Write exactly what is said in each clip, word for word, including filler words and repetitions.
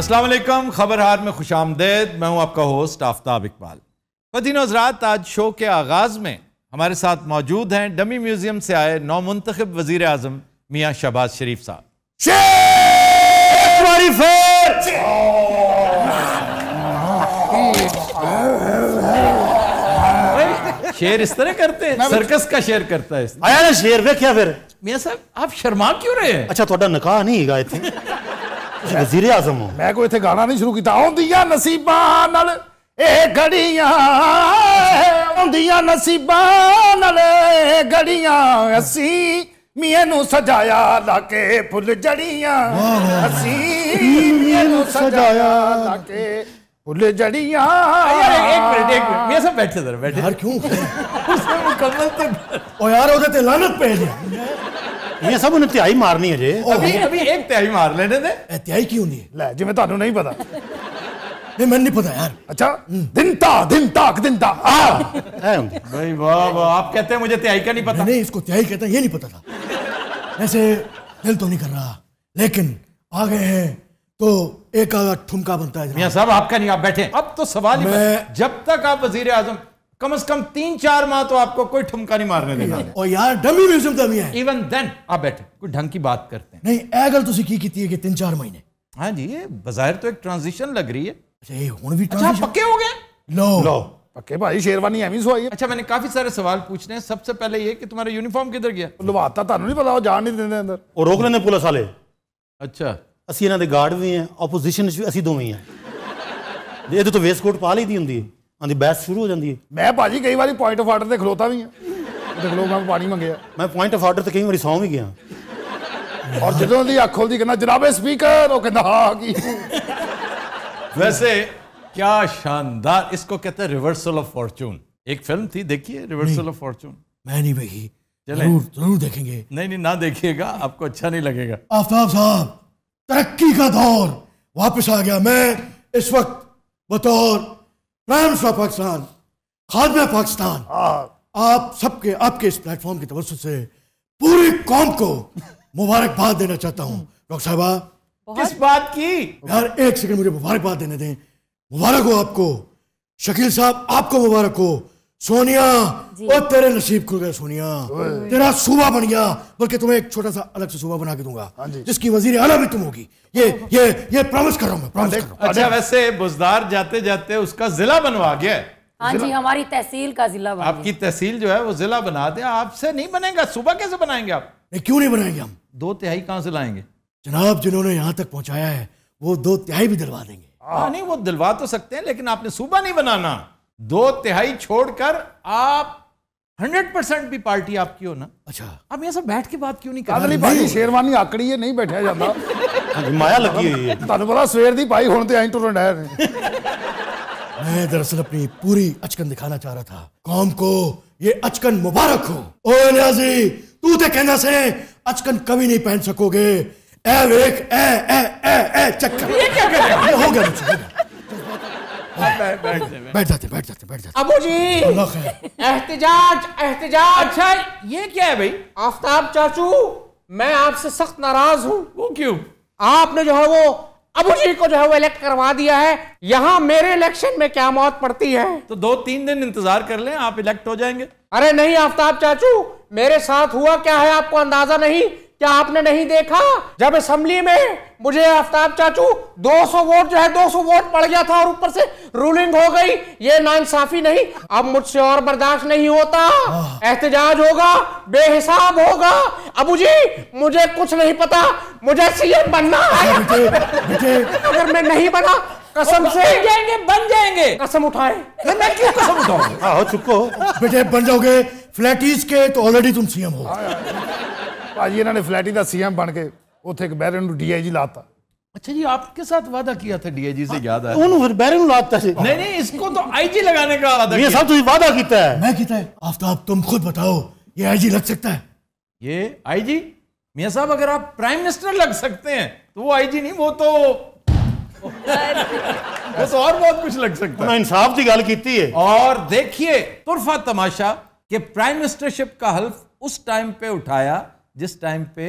अस्सलाम वालेकुम, खबर हार में खुश आमदेद। मैं हूं आपका होस्ट आफ्ताब इकबाल। फतीन हज़रात, आज शो के आगाज़ में हमारे साथ मौजूद हैं डमी म्यूजियम से आए नौ मुंतखब वज़ीर आज़म मियाँ शहबाज शरीफ साहब। शेर इस तरह करते हैं, सर्कस का शेर करता है। आया ना शेर वे क्या फिर मियाँ साहब, आप शर्मा क्यों रहे हैं? अच्छा, थोड़ा नकाह नहीं गाए थे वज़ीर आज़म हो। मैं कोई इतने गाना नहीं शुरू किया। आउंदिया नसीबा नाल ए घड़ियां, आउंदिया नसीबा नाल ए घड़ियां, असी मियाँ नू सजाया लाके फुल जड़ियां, असी मियाँ नू सजाया लाके फुल जड़ियां। एक मिनट एक मिनट मियाँ साहब बैठे जरा बैठे। यार क्यों उसने मुकम्मल तक ओ यार उधर ते लानत पे है। मियाँ साहब उन्हें त्याई मारनी है जे। अभी अभी एक त्याई मार लेने दे। त्याई क्यों नहीं ले जी? मैं तानू नहीं पता। नहीं मैं नहीं पता यार। अच्छा दिन ता दिन ताक दिन ता आ भाई वाह वाह। आप कहते हैं मुझे त्याई का नहीं पता। नहीं इसको त्याई कहते हैं, ये नहीं पता था। ऐसे दिल तो नहीं कर रहा लेकिन आ गए हैं तो एक आधा ठुमका बनता है। मियाँ साहब आपका नहीं, आप बैठे। अब तो सवाल ही मैं... जब तक आप वजीर आजम कम से कम तीन चार माह तो आपको कोई ठुमका नहीं मारने देना। और यार डमी म्यूजियम तो है। इवन देन आप बैठे, कोई ढंग की बात करते हैं। नहीं ए गल तुसी की कीती है कि तीन चार महीने। हाँ जी ये बाजार तो एक ट्रांजिशन लग रही है। अच्छा, पक्के हो गए? लो लो पक्के भाई, शेरवानी एवी सोई है। अच्छा मैंने काफी सारे सवाल पूछने हैं। सबसे पहले ये कि तुम्हारा यूनिफॉर्म किधर गया? लवाता तानू नहीं पता, वो जान नहीं देंदे अंदर। और रोक लेने पुलिस वाले। अच्छा असि इन्हां दे गार्ड भी हैं, ऑपोजिशन भी असि दोवें ही हैं। ये तो वेस्ट कोट पा लेदी हुंदी है, आंदी बहस शुरू हो जांदी है। मैं भाजी कई बारी पॉइंट ऑफ ऑर्डर ते खलोता भी हां, देख लो मैं पानी मंगया। मैं पॉइंट ऑफ ऑर्डर ते कई बारी सौ भी गया। और जदों दी अख खोलदी कहना जनाबे स्पीकर, वो कहंदा हां की। वैसे क्या शानदार, इसको कहते हैं रिवर्सल ऑफ फॉर्चून। एक फिल्म थी देखिए रिवर्सल ऑफ फॉर्चून। मैं नहीं देखी, जरूर जरूर देखेंगे। नहीं नहीं ना देखिएगा, आपको अच्छा नहीं लगेगा। आफ्ताब साहब तरक्की का दौर वापस आ गया। मैं इस वक्त बतौर प्राइम मिनिस्टर पाकिस्तान, खादमे पाकिस्तान, आप सबके आपके इस प्लेटफॉर्म की तवज्जो से पूरी कौम को मुबारकबाद देना चाहता हूँ। डॉक्टर साहबा किस बात की? यार एक सेकंड मुझे मुबारकबाद देने दें। मुबारक हो आपको शकील साहब, आपको मुबारक हो। सोनिया और तेरे नसीब खुल गए सोनिया, तेरा सूबा बन गया। बल्कि तुम्हें एक छोटा सा अलग से सूबा बना के दूंगा जिसकी वजीर आला भी तुम होगी। ये ये ये प्रॉमिस कर रहा हूँ मैं, प्रॉमिस कर रहा हूँ। अच्छा वैसे बुजदार जाते जाते उसका जिला बनवा गया। हाँ जी हमारी तहसील का जिला। आपकी तहसील जो है वो जिला बना दे। आपसे नहीं बनेगा, सूबा कैसे बनाएंगे आप? क्यों नहीं बनाएंगे हम? दो तिहाई कहाँ से लाएंगे जनाब? जिन्होंने यहाँ तक पहुँचाया है वो दो तिहाई भी दिलवा देंगे। हाँ नहीं वो दिलवा तो सकते हैं लेकिन आपने सूबा नहीं बनाना। दो तिहाई छोड़कर आप हंड्रेड परसेंट भी पार्टी आपकी हो ना। अच्छा आप यहाँ सब बैठ के बात क्यों नहीं कर रहे? भाई शेरवानी आकड़ी है, नहीं बैठा जाता, माया लगी हुई है। तुहानू पता सवेर दी पाई हुण ते आई टुरन है। मैं दरअसल अपनी पूरी अचकन दिखाना चाह रहा था कौम को। ये अचकन मुबारक हो। ओ नियाजी तू तो कहना से अचकन कभी नहीं पहन सकोगे। ए वेक, ए, ए, ए, ए, चक्कर। ये क्या कर रहे हो? हो गया मुझसे, हो गया। बैठ जाते बैठ जाते बैठ जाते अबू जी। एहतिजाज एहतिजाज। अच्छा ये क्या है भाई? आफ्ताब चाचू मैं आपसे सख्त नाराज हूँ। वो क्यों? आपने जो है वो अबू जी को जो है वो इलेक्ट करवा दिया है। यहाँ मेरे इलेक्शन में क्या मौत पड़ती है? तो दो तीन दिन इंतजार कर लें, आप इलेक्ट हो जाएंगे। अरे नहीं आफ्ताब चाचू, मेरे साथ हुआ क्या है आपको अंदाजा नहीं? क्या आपने नहीं देखा जब असेंबली में मुझे आफ्ताब चाचू दो सौ वोट जो है दो सौ वोट पड़ गया था और ऊपर से रूलिंग हो गई। ये नाइंसाफी नहीं अब मुझसे और बर्दाश्त नहीं होता। एहतजाज होगा, बेहिसाब होगा। अबू जी मुझे कुछ नहीं पता, मुझे सीएम बनना है। अगर मैं नहीं बना कसम से बन जाएंगे, बन जाएंगे। कसम उठाए। मैं क्यों कसम उठाऊं? आओ चुप हो बेटे, बन जाओगे फ्लैटीज के तो ऑलरेडी तुम सीएम हो। भाजी इन्होंने फ्लैटी का सीएम बन के उथे एक बैरन नु डीआईजी लाता। अच्छा जी आपके साथ वादा किया था डीआईजी से, याद है? ओनु फिर बैरन नु लाता से। नहीं नहीं इसको तो आईजी लगाने का वादा किया। ये सब तुझे वादा कीता है। मैं कीता है। आफ्ताब तुम खुद बताओ ये आईजी लग सकता है? ये आईजी मियां साहब अगर आप प्राइम मिनिस्टर लग सकते हैं तो वो आईजी नहीं, वो तो बस और बहुत कुछ लग सकता है। इंसाफ की गल की है। और देखिए तुरफा तमाशा कि प्राइम मिनिस्टरशिप का हल्फ उस टाइम पे उठाया जिस टाइम पे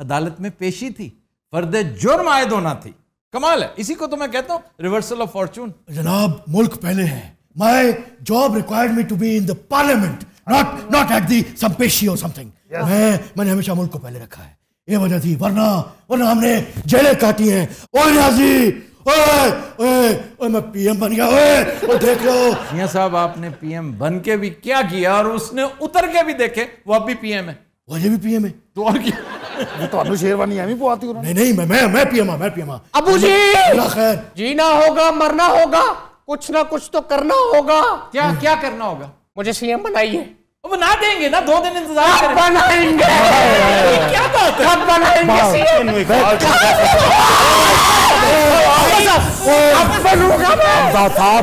अदालत में पेशी थी, फर्द जुर्म आयद होना थी। कमाल है, इसी को तो मैं कहता हूँ रिवर्सल ऑफ फॉर्चून। जनाब मुल्क पहले है। My job required me to be in the parliament, not not at the संपेशी और समथिंग। मैं मैंने हमेशा मुल्क को पहले रखा है, ये वजह थी, वरना वरना हमने जेलें काटी हैं। ओए नाजी, ओए ओए ओए मैं पीएम बन गया, ओए ओ देख लो। मियां साहब आपने पीएम बन के भी क्या किया, और उसने उतर के भी देखे वो अब भी पीएम है। वो ये भी पीएम है तो और क्या। मैं तो अनु शेरवानी है, मैं वो आती हूं। नहीं नहीं मैं मैं मैं पीएम हूं, मैं पीएम हूं। अबू जी खैर, जीना होगा मरना होगा, कुछ ना कुछ तो करना होगा। क्या क्या करना होगा? मुझे सीएम बनाइए। बना देंगे ना, दो दिन इंतजार करें, बनाएंगे। क्या बात है, बनाएंगे सीएम। अब बनूंगा मैं,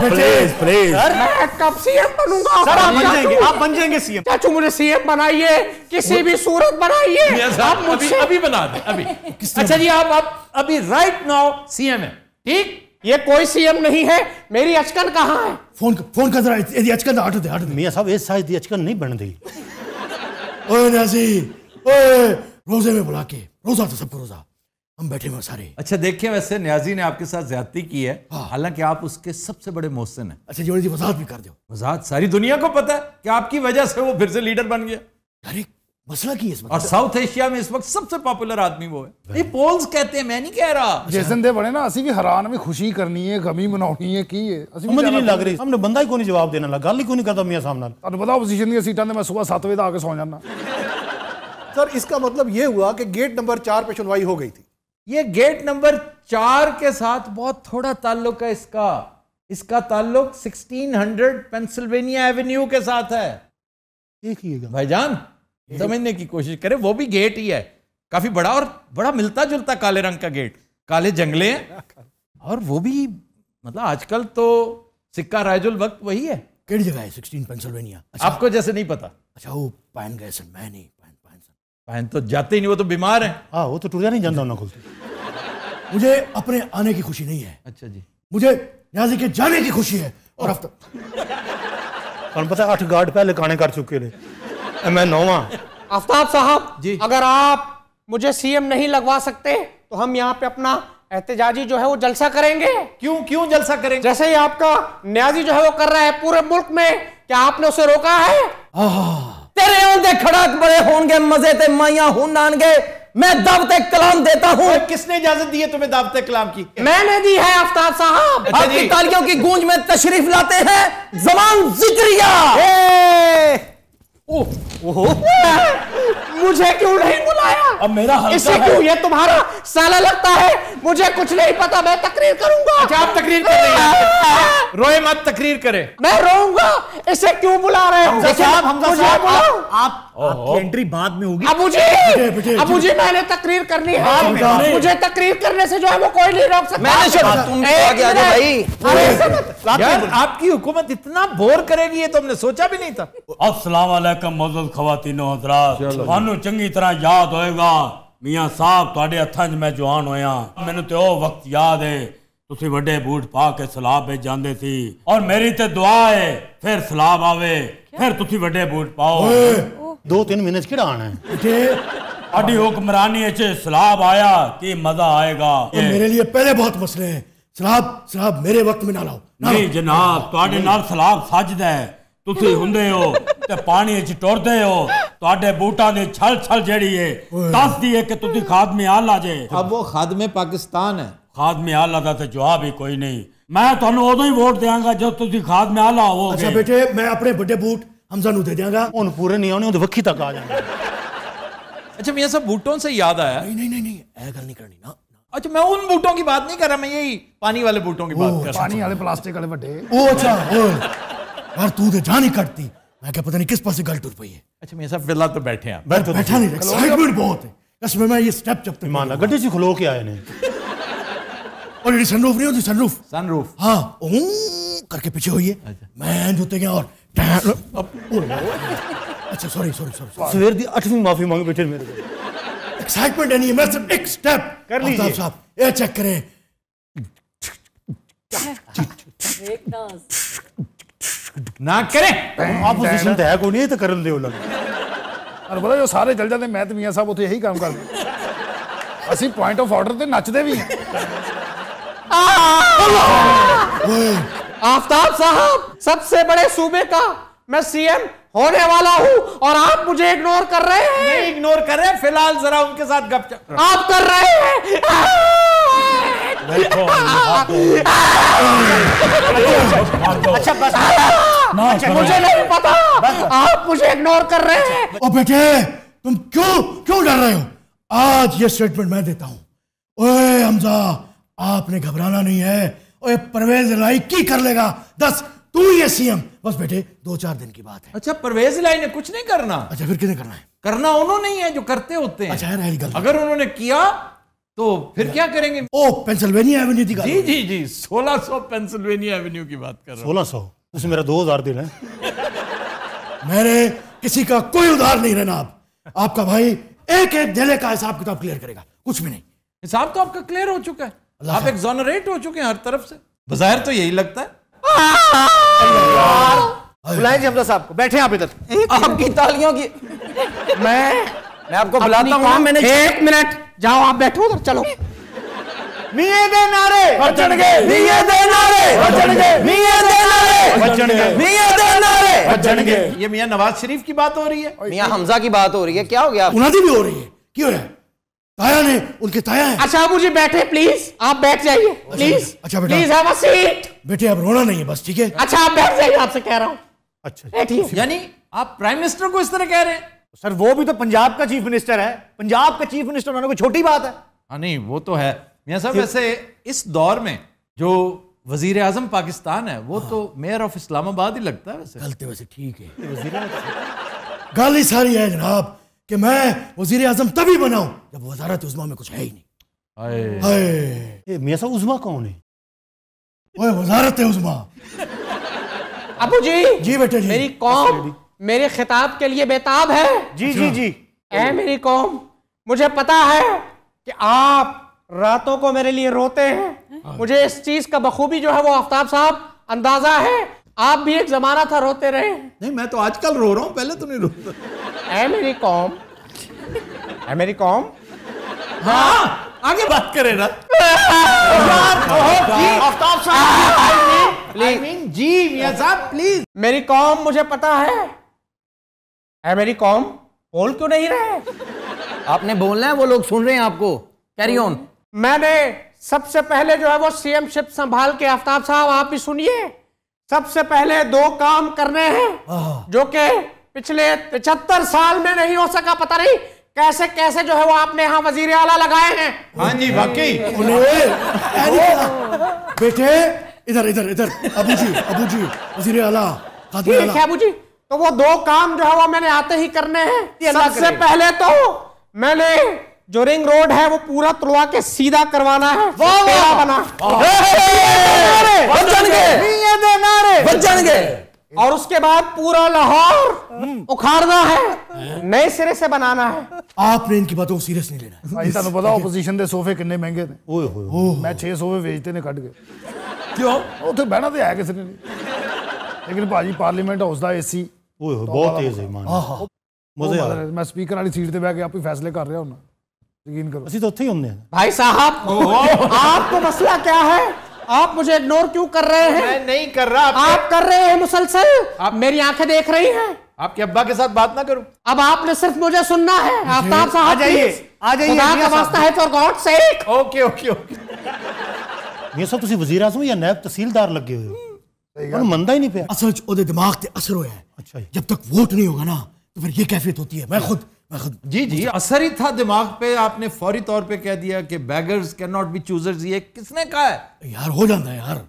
प्लीज प्लीज मैं कब सीएम बनूंगा? सर आप बन जाएंगे, आप बन जाएंगे सीएम। चाचू मुझे सीएम बनाइए, किसी भी सूरत बनाइए। आप मुझे अभी बना दें अभी। अच्छा जी आप आप अभी राइट नाउ सीएम है, ठीक? ये कोई सीएम नहीं है। मेरी अचकन कहाँ है? फोन फोन का जरा ये अचकन हटा दे, हटा दे। मियां साहब इस साइज दी अचकन नहीं बन रही। ओए नाज़ीर, ओए रोजे में बुला के, रोजा तो सबको रोजा, हम बैठे हुए सारे। अच्छा देखिए वैसे न्याजी ने आपके साथ ज्यादती की है, हालांकि आप उसके सबसे बड़े मोहसिन हैं। अच्छा जी वजाहत भी कर दो। वजाहत सारी दुनिया को पता है कि आपकी वजह से वो फिर से लीडर बन गया। अरे मसला की है, और साउथ एशिया में इस वक्त सबसे पॉपुलर आदमी वो है। ये पोल्स कहते हैं, मैं नहीं कह रहा। जैसन दे बड़े ना असी भी हैरान में खुशी करनी है, गमी मनानी है की है, असी समझ नहीं लग रही। हमने बंदा ही कोई जवाब देना लगा, गल ही कोई करता मियां साहब नाल। तन्नू पता ओपोजिशन दी सीटां ते मैं सुबह सात बजे तक आके सो जाना। सर इसका मतलब ये हुआ कि गेट नंबर चार पे सुनवाई हो गई थी। ये गेट नंबर चार के साथ बहुत थोड़ा ताल्लुक है इसका, इसका ताल्लुक सिक्सटीन हंड्रेड पेंसिल्वेनिया एवेन्यू के साथ है। देखिएगा भाईजान, समझने की कोशिश करें, वो भी गेट ही है काफी बड़ा और बड़ा मिलता जुलता काले रंग का गेट, काले जंगले हैं, और वो भी मतलब आजकल तो सिक्का राइजुल वक्त वही है। किस जगह है सोलह पेंसिल्वेनिया? अच्छा, आपको जैसे नहीं पता। अच्छा वो पायन गए सर, मैं नहीं पायन पायन सर पायन तो जाते ही नहीं, वो तो बीमार है। हाँ वो तो टूरिया नहीं जानता ना खुलती। मुझे अपने आने की खुशी नहीं है। अच्छा जी मुझे न्याजी के जाने की खुशी है। और पता है आठ गार्ड पहले काने कर चुके थे, मैं नौवा। आफ्ताब साहब जी अगर आप मुझे सीएम नहीं लगवा सकते तो हम यहाँ पे अपना एहतजाजी जो है वो जलसा करेंगे। क्यों क्यों जलसा करेंगे? जैसे ही आपका न्याजी जो है वो कर रहा है पूरे मुल्क में, क्या आपने उसे रोका है? तेरे होंगे खड़ाक बड़े होंगे, मजे ते माइया हूं नानगे, मैं दावते कलाम देता हूँ। किसने इजाजत दी है तुम्हें दावते कलाम की? मैंने दी है आफ्ताब साहब। आपकी तालियों की गूंज में तशरीफ लाते हैं ज़मान ज़िक्रिया। ओ, ओहो, मुझे क्यों नहीं बुलाया? अब मेरा इसे क्यों? ये तुम्हारा साला लगता है। मुझे कुछ नहीं पता, मैं तकरीर करूंगा। अच्छा आप तकरीर कर रहे हैं, रोए मत, तकरीर करें। मैं रोऊंगा। इसे क्यों बुला रहे हो? आपकी एंट्री बाद में होगी। अबू जी अबू जी मैंने तकरीर करनी है, मुझे तकरीर करने से जो है वो कोई नहीं रोक सकता। आपकी हुकूमत इतना बोर करेगी ये तो हमने सोचा भी नहीं था। अस्सलाम वालेकुम मौजूद खवातीनो हज़रात, थानू चंगी तरह याद होएगा मियां साहब, तुहाडे हत्थां च मैं जवान होया। मैनू ते ओ वक्त याद है तुसीं वड्डे बूट पा के सलाब पे जांदे सी, और मेरी ते दुआ है फिर सलाब आवे, फिर तुसीं वड्डे बूट पाओ। दो तीन महीने च किड़ा आना है? साडी हुक्मरानी च सलाब आया कि मजा आएगा। मेरे लिए पहले बहुत मसले हैं, सलाब सलाब मेरे वक्त में ना लाओ। नहीं जनाब तुहाडे नाल सलाब सजदा है, तुसीं हुंदे हो ते पानी च टुरदे हो, तुहाडे बूटां दी छल छल जेड़ी है दसदी है कि तुसीं खादमे आला जे। अब वो खादमे पाकिस्तान है, खादमे आला दा ते जवाब ही कोई नहीं। मैं तुहानू उदों ही वोट देंगा जब तुसीं खादमे आला होवोगे। अच्छा बेटे मैं अपने बड़े बूट हमजा नू दे देंगा, हुण पूरे नहीं आने, उहदे वक्खी तक आ जांगे। अच्छा मियां साहब बूटों से याद आया, नहीं नहीं नहीं नहीं ऐ गल नहीं करनी ना। अच्छा मैं उन बूटों की बात नहीं कर रहा, मैं यही पानी वाले बूटों की बात कर रहा हूं, पानी वाले प्लास्टिक वाले बड़े। ओ अच्छा यार तू तो जान ही कटती, मैं क्या पता नहीं किस पास गल टूट पई है। अच्छा मैं सब फिलहाल तो बैठे हैं, बैठो बैठा नहीं, एक्साइटमेंट बहुत है इसमें। मैं ये स्टेप जब तक माना गड्ढे से खलो के आए ने, और ये सनरूफ नहीं होती, सनरूफ सनरूफ हां ओ करके पीछे हुई है। मैं जूते गया और अच्छा सॉरी सॉरी सॉरी सवेर दी आठवीं माफी मांग बैठे मेरे को, एक्साइटमेंट नहीं है। मैं सिर्फ एक स्टेप कर लीजिए साहब साहब, ये चेक करें एक डांस ना करें। ऑपोजिशन तो है कोई नहीं, तो कर दे लग और बोला जो सारे चल जाते, मैं तो मियां साहब उसे यही काम करते। असं पॉइंट ऑफ ऑर्डर तो नचते भी हैं। आफ्ताब साहब, सबसे बड़े सूबे का मैं सीएम होने वाला हूँ और आप मुझे इग्नोर कर रहे हैं। नहीं इग्नोर कर रहे, फिलहाल जरा उनके साथ गपशप आप कर रहे हैं। अच्छा बस, मुझे नहीं पता आप मुझे इग्नोर कर रहे हैं। ओ बेटे, तुम क्यों क्यों डर रहे हो? आज ये स्टेटमेंट मैं देता हूँ। ओए हमजा, आपने घबराना नहीं है। ओए परवेज लाइकी कर लेगा दस, तू ये सीएम। बस बेटे दो चार दिन की बात है। अच्छा परवेज लाई ने कुछ नहीं करना? अच्छा फिर किसने करना है? करना उन्होंने ही है जो करते होते हैं। अच्छा है, अगर उन्होंने किया तो फिर क्या करेंगे? ओ पेंसिल्वेनिया एवेन्यू की जी जी जी सोलह सौ पेंसिल्वेनिया एवेन्यू की बात कर रहा हूँ। सोलह सौ उसमें मेरा दो हजार दिन है। मेरे किसी का कोई उधार नहीं रहना। आप आपका भाई एक एक देने का हिसाब किताब क्लियर करेगा, कुछ भी नहीं। हिसाब तो आपका क्लियर हो चुका है, आप एक्सोनरेट हो चुके हैं हर तरफ से, बाजार तो यही लगता है। बुलाएं हमजा साहब को, बैठे आप इधर। आपकी तालियों की मैं मैं आपको बुलाता हूँ। मैंने एक मिनट, जाओ आप बैठो उधर, चलो। निये दे नारे बचन गए, निये दे नारे बचन गए, निये दे नारे बचन गए, निये दे नारे बचन गए। ये मियाँ नवाज शरीफ की बात हो रही है, मियाँ हमजा की बात हो रही है, क्या हो गया? उन्हादी भी हो रही है, क्यों है? ताया ने उनके ताया है। अच्छा आप मुझे बैठे प्लीज, आप बैठ जाइए प्लीज। अच्छा बेटा प्लीज हैव अ सीट। बेटे अब रोना नहीं है बस, ठीक है? अच्छा आप बैठ जाइए, आपसे कह रहा हूँ। अच्छा बैठिए। यानी आप प्राइम मिनिस्टर को इस तरह कह रहे हैं? सर वो भी तो पंजाब का चीफ मिनिस्टर है, पंजाब का चीफ मिनिस्टर होना कोई छोटी बात है? हाँ नहीं वो तो है मियाँ साहब। वैसे इस दौर में जो वजीर आजम पाकिस्तान है वो तो मेयर ऑफ इस्लामाबाद ही लगता है। वैसे गलती वैसे ठीक है, गाली सारी है जनाब कि मैं वजीर आजम तभी बनाऊं जब वजारत उज़्मा में कुछ है ही नहीं। मियाँ साहब उज़्मा कौन है? ओए वजारत उज़्मा। अबू जी जी बेटे जी, मेरी कौम मेरे खिताब के लिए बेताब है। जी जी जी ए मेरी कौम, मुझे पता है कि आप रातों को मेरे लिए रोते हैं, मुझे इस चीज का बखूबी जो है वो आफ्ताब साहब अंदाजा है। आप भी एक जमाना था रोते रहे। नहीं मैं तो आजकल रो रहा हूँ, पहले तो नहीं रोता। ऐ मेरी कौम, ऐ मेरी कौम। हाँ आगे बात करें ना आफ्ताब साहब। आई मीन जी मियां साहब प्लीज। मेरी कौम, मुझे पता है। ऐ मेरी कौम, बोल क्यों नहीं रहे? आपने बोलना है, वो लोग सुन रहे हैं आपको। Carry on. मैंने सबसे पहले जो है वो सीएमशिप संभाल के, आफ्ताब साहब आप भी सुनिए, सबसे पहले दो काम करने हैं जो कि पिछले पचहत्तर साल में नहीं हो सका। पता नहीं कैसे कैसे जो है वो आपने यहाँ वजीर आला लगाए हैं। हाँ जी वाकई। बेटे इधर इधर इधर, अबू जी अबू जी वजीर आला ठीक है अबू जी। तो वो दो काम जो है वो मैंने आते ही करने हैं। सबसे पहले तो मैंने जो रिंग रोड है वो पूरा तुलवा के सीधा करवाना है। वाह वाह बना बचन गए। और उसके बाद पूरा लाहौर उखाड़ना है, नए सिरे से बनाना है। आपने इनकी बातों को सीरियस नहीं लेना। भाई तुम पता ओपोजिशन दे सोफे कितने महंगे थे? मैं छे सोफे बेचते ने कट गए। क्यों? उसे बहना तो है किसी ने नहीं, लेकिन भाजी पार्लीमेंट हाउस का ए सी बहुत तेज है। मैं स्पीकर वाली सीट पर बह के आप ही फैसले कर रहा हूँ, यकीन करो। असी तो उत्थे ही होंगे। भाई साहब आपको मसला क्या है? आप मुझे इग्नोर क्यों कर रहे हैं? मैं नहीं कर रहा, आप, आप कर रहे हैं मुसलसल। आप मेरी आंखें देख रही हैं। आपके अब्बा के साथ बात ना करूं। अब आपने सिर्फ मुझे सुनना है। आफ्ताब साहब आ जाइए आ जाइए, खुदा का वास्ता है for God sake. Okay okay okay. ये सब तुसी वजीर आज़म या नायब तहसीलदार लगे हुए हो, मनदा ही नहीं पे। असल च ओदे दिमाग ते असर होया है। अच्छा जब तक वोट नहीं होगा ना तो फिर ये कैफियत होती है। मैं खुद जी जी असर ही था दिमाग पे। आपने फौरी तौर पे कह दिया कि beggars cannot be choosers। ये किसने कहा है? यार हो जाता है यार,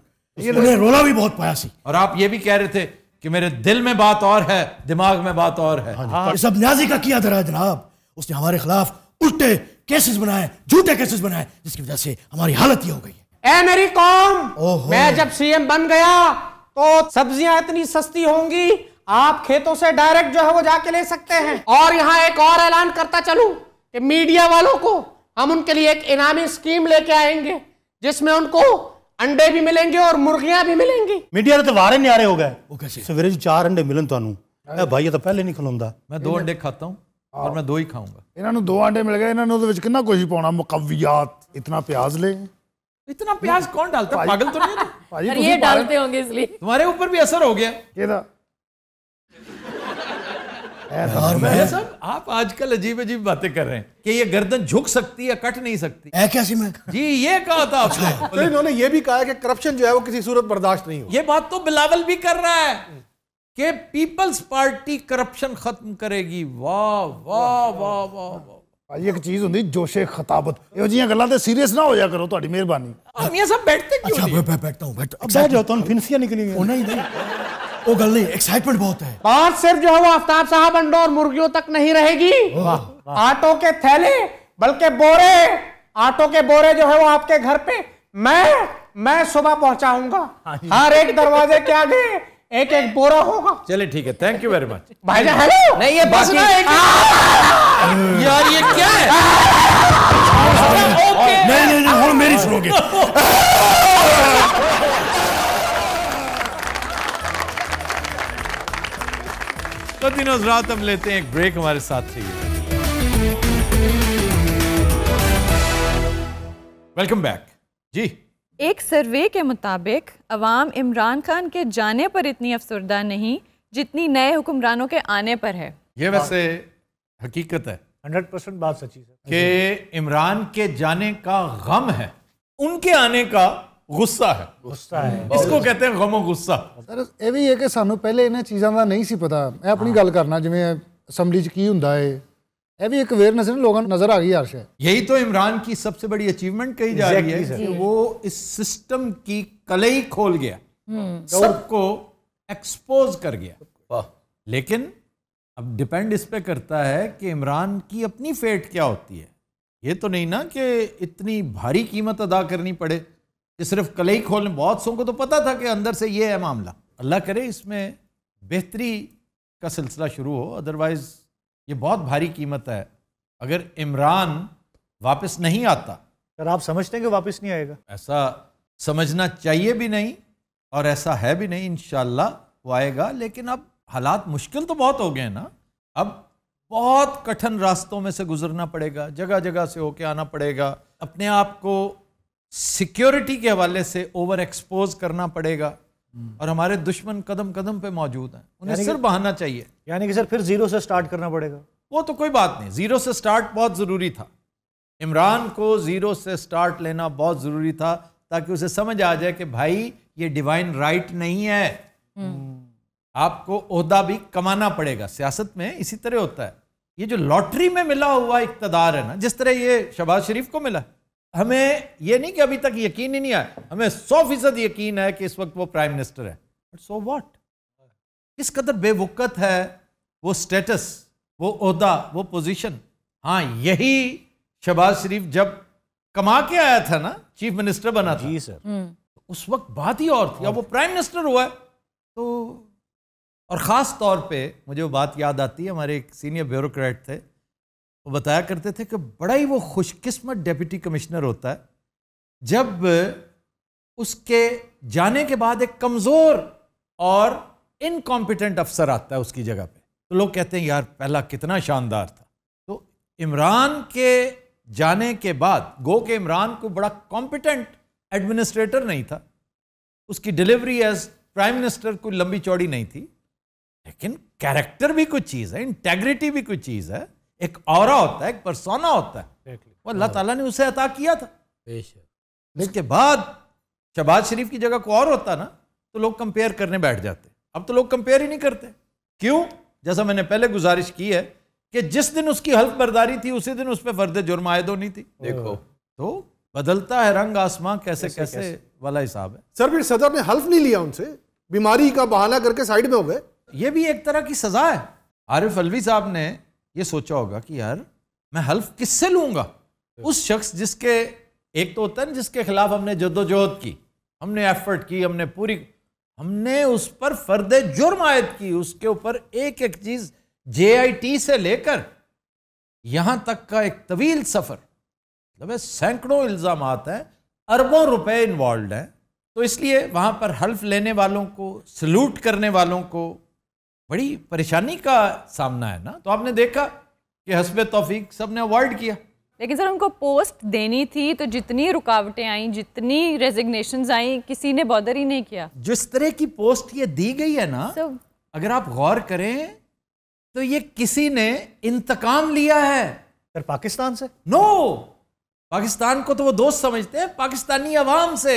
ये रोला भी बहुत पाया सी। और आप ये भी कह रहे थे कि मेरे दिल में बात और है, दिमाग में बात और है। हाँ, सब न्याजी का किया धरा जनाब। उसने हमारे खिलाफ उल्टे केसेस बनाए, झूठे केसेस बनाए, जिसकी वजह से हमारी हालत ये हो गई है। ए मेरी कौम, मैं जब सीएम बन गया तो सब्जियां इतनी सस्ती होंगी आप खेतों से डायरेक्ट जो है वो जाके ले सकते हैं। और यहाँ एक और ऐलान करता चलूं कि मीडिया वालों को हम उनके लिए एक इनामी स्कीम लेके आएंगे जिसमें उनको अंडे भी मिलेंगे और मुर्गियां भी मिलेंगी। मीडिया तो वारे न्यारे हो गए, सवेरे चार अंडे मिलन तुहानू। ए भाई ये तो पहले नहीं खिलाऊंदा। मैं दो अंडे खाता हूँ और मैं दो ही खाऊंगा। इन्होंने दो अंडे मिल गए, इन्होंने कितना कुछ पाना मुकवियात, इतना प्याज ले इतना प्याज कौन डालता है, पागल तो नहीं भाई? ये डालते होंगे इसलिए तुम्हारे ऊपर भी असर हो गया सब। आप आजकल अजीब अजीब बातें कर रहे हैं कि ये गर्दन झुक सकती है, कट नहीं सकती है। कैसी मैं जी ये कहा था आपने? तो इन्होंने ये भी कहा कि करप्शन जो है वो किसी सूरत बर्दाश्त नहीं हो। ये बात तो बिलावल भी कर रहा है कि पीपल्स पार्टी करप्शन खत्म करेगी। वाह वाह वाह वाह। एक चीज होंगी जोशे खताबत, यह जी गल्लां ते सीरियस ना हो जाया करो, तुम्हारी मेहरबानी। मियां साहब बैठते क्यों? अच्छा मैं बैठता हूं, बैठता हूं, बैठ जाता हूं, फिनसियां निकलेंगी। वो नहीं नहीं वो गल नहीं, एक्साइटमेंट बहुत है। बात सिर्फ जो है वो आफ्ताब साहब अंडों और मुर्गियों तक नहीं रहेगी, आटो के थैले बल्कि बोरे, आटो के बोरे जो है वो आपके घर पे मैं मैं सुबह पहुंचाऊंगा। हर एक दरवाजे के आगे एक एक बोरा होगा। चले ठीक है, थैंक यू वेरी मच भाई। हेलो नहीं ये बस ना एक यार ये क्या है? ओके नहीं नहीं नहीं और मेरी सुनोगे। तो दिनों रात हम लेते हैं एक ब्रेक, हमारे साथ रहिए। वेलकम बैक जी। एक सर्वे के मुताबिक अवाम इमरान खान के जाने पर इतनी अफसरदा नहीं जितनी नए हुक्मरानों के आने पर है। ये वैसे हकीकत है, सौ परसेंट बात सच्ची है कि इमरान के जाने का गम है, उनके आने का गुस्सा है। गुस्सा है, इसको कहते हैं गम और गुस्सा। सर ये भी है कि सानू पहले इन्हें चीज़ों का नहीं सी पता। मैं अपनी गल करना जिवें असैम्बली च की हुंदा है, ये भी एक अवेयरनेस है लोगों को नजर आ गई। अर्श है यही तो इमरान की सबसे बड़ी अचीवमेंट कही जा रही है कि वो इस सिस्टम की कलई खोल गया, सबको एक्सपोज कर गया। लेकिन अब डिपेंड इस पे करता है कि इमरान की अपनी फेट क्या होती है। ये तो नहीं ना कि इतनी भारी कीमत अदा करनी पड़े कि सिर्फ कलई खोलने। बहुत सो को तो पता था कि अंदर से ये है मामला। अल्लाह करे इसमें बेहतरी का सिलसिला शुरू हो, अदरवाइज ये बहुत भारी कीमत है। अगर इमरान वापस नहीं आता, सर आप समझते हैं कि वापस नहीं आएगा? ऐसा समझना चाहिए भी नहीं और ऐसा है भी नहीं। इंशाल्लाह वो आएगा, लेकिन अब हालात मुश्किल तो बहुत हो गए हैं ना। अब बहुत कठिन रास्तों में से गुजरना पड़ेगा, जगह जगह से होके आना पड़ेगा, अपने आप को सिक्योरिटी के हवाले से ओवर एक्सपोज करना पड़ेगा। और हमारे दुश्मन कदम कदम पे मौजूद हैं, उन्हें सिर्फ बहाना चाहिए। यानी कि सर फिर जीरो से स्टार्ट करना पड़ेगा? वो तो कोई बात नहीं, जीरो से स्टार्ट बहुत ज़रूरी था। इमरान को जीरो से स्टार्ट लेना बहुत ज़रूरी था ताकि उसे समझ आ जाए कि भाई ये डिवाइन राइट नहीं है, आपको ओहदा भी कमाना पड़ेगा। सियासत में इसी तरह होता है, ये जो लॉटरी में मिला हुआ इक़्तिदार है ना, जिस तरह ये शहबाज शरीफ को मिला, हमें ये नहीं कि अभी तक यकीन ही नहीं आया, हमें सौ फीसद यकीन है कि इस वक्त वो प्राइम मिनिस्टर है। बट सो व्हाट, किस कदर बेवकत है वो स्टेटस, वो ओहदा, वो पोजीशन। हाँ यही शहबाज शरीफ जब कमा के आया था ना, चीफ मिनिस्टर बना था जी सर, उस वक्त बात ही और थी, अब वो प्राइम मिनिस्टर हुआ है। तो और ख़ास तौर पर मुझे वो बात याद आती है, हमारे एक सीनियर ब्यूरोक्रेट थे, वो बताया करते थे कि बड़ा ही वो खुशकिस्मत डिप्टी कमिश्नर होता है जब उसके जाने के बाद एक कमज़ोर और इनकॉम्पिटेंट अफसर आता है उसकी जगह पे। तो लोग कहते हैं यार पहला कितना शानदार था। तो इमरान के जाने के बाद गो के इमरान को बड़ा कॉम्पिटेंट एडमिनिस्ट्रेटर नहीं था, उसकी डिलीवरी एज प्राइम मिनिस्टर कोई लंबी चौड़ी नहीं थी, लेकिन कैरेक्टर भी कुछ चीज़ है, इंटेग्रिटी भी कुछ चीज़ है, एक औरा होता है, एक परसोना होता है, वो अल्लाह ताला ने उसे अता किया था। इसके बाद शहबाज शरीफ की जगह को और होता ना तो लोग कंपेयर करने बैठ जाते। अब तो लोग कंपेयर ही नहीं करते। क्यों? जैसा मैंने पहले गुजारिश की है कि जिस दिन उसकी हल्फ बर्दारी थी उसी दिन उस पर फर्द जुर्म आयद होनी थी। देखो तो बदलता है रंग आसमां, कैसे कैसे, कैसे कैसे वाला हिसाब है। सर फिर सदर ने हल्फ नहीं लिया उनसे, बीमारी का बहाना करके साइड में हो गए। ये भी एक तरह की सजा है। आरिफ अलवी साहब ने ये सोचा होगा कि यार मैं हल्फ किससे लूँगा, उस शख्स जिसके एक तो होता है ना जिसके खिलाफ हमने जद्दोजहद की, हमने एफर्ट की, हमने पूरी, हमने उस पर फर्द जुर्म आयद की, उसके ऊपर एक एक चीज़ जे आई टी से लेकर यहाँ तक का एक तवील सफ़र, मतलब सैकड़ों इल्ज़ाम हैं, अरबों रुपए इन्वॉल्व हैं। तो इसलिए वहाँ पर हल्फ लेने वालों को, सल्यूट करने वालों को बड़ी परेशानी का सामना है ना। तो आपने देखा कि हस्बे तौफीक सब ने अवॉइड किया। लेकिन सर उनको पोस्ट देनी थी तो जितनी रुकावटें आई, जितनी रेजिग्नेशंस आई, किसी ने बॉदर ही नहीं किया। जिस तरह की पोस्ट ये दी गई है ना, so, अगर आप गौर करें तो ये किसी ने इंतकाम लिया है सर पाकिस्तान से। नो, पाकिस्तान को तो वो दोस्त समझते हैं, पाकिस्तानी अवाम से,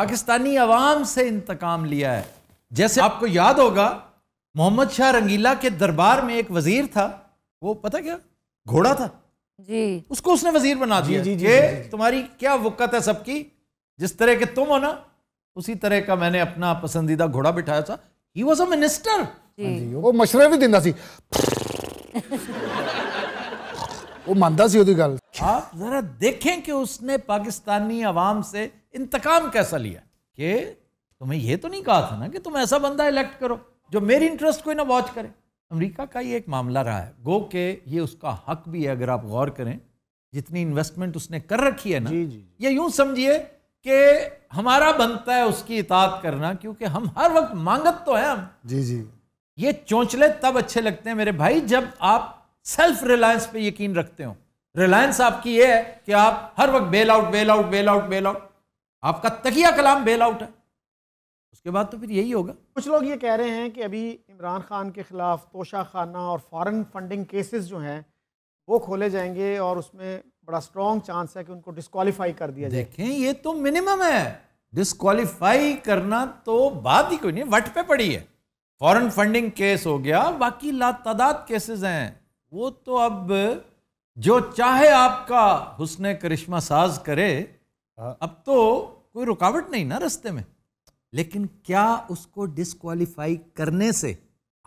पाकिस्तानी अवाम से इंतकाम लिया है। जैसे आपको याद होगा मोहम्मद शाह रंगीला के दरबार में एक वजीर था, वो पता क्या घोड़ा था जी, उसको उसने वजीर बना दिया। जी, जी, जी, जी, जी। तुम्हारी क्या वक़्त है सबकी, जिस तरह के तुम हो ना उसी तरह का मैंने अपना पसंदीदा घोड़ा बिठाया था। ही वॉज अ मिनिस्टर, वो मशरे भी दिंदा सी, वो मानता सी उसकी गल। आप जरा देखें कि उसने पाकिस्तानी अवाम से इंतकाम कैसा लिया कि तुम्हें ये तो नहीं कहा था ना कि तुम ऐसा बंदा इलेक्ट करो जो मेरी इंटरेस्ट कोई ना वॉच करे। अमेरिका का ये एक मामला रहा है, गो के ये उसका हक भी है। अगर आप गौर करें जितनी इन्वेस्टमेंट उसने कर रखी है ना, जी जी। ये यूं समझिए कि हमारा बनता है उसकी इताअत करना, क्योंकि हम हर वक्त मांगत तो है हम। जी जी, ये चौंचले तब अच्छे लगते हैं मेरे भाई जब आप सेल्फ रिलायंस पे यकीन रखते हो। रिलायंस आपकी ये है कि आप हर वक्त bail out bail out bail out bail out, आपका तकिया कलाम बेल आउट है। उसके बाद तो फिर यही होगा। कुछ लोग ये कह रहे हैं कि अभी इमरान खान के खिलाफ तोशाखाना और फॉरेन फंडिंग केसेस जो हैं वो खोले जाएंगे और उसमें बड़ा स्ट्रॉन्ग चांस है कि उनको डिस्क्वालीफाई कर दिया जाए। देखें ये तो मिनिमम है, डिस्क्वालीफाई करना तो बात ही कोई नहीं, वट पे पड़ी है। फॉरेन फंडिंग केस हो गया, बाकी लातादाद केसेस हैं, वो तो अब जो चाहे आपका हुस्ने करिश्मा साज करे, अब तो कोई रुकावट नहीं ना रास्ते में। लेकिन क्या उसको डिस्क्वालीफाई करने से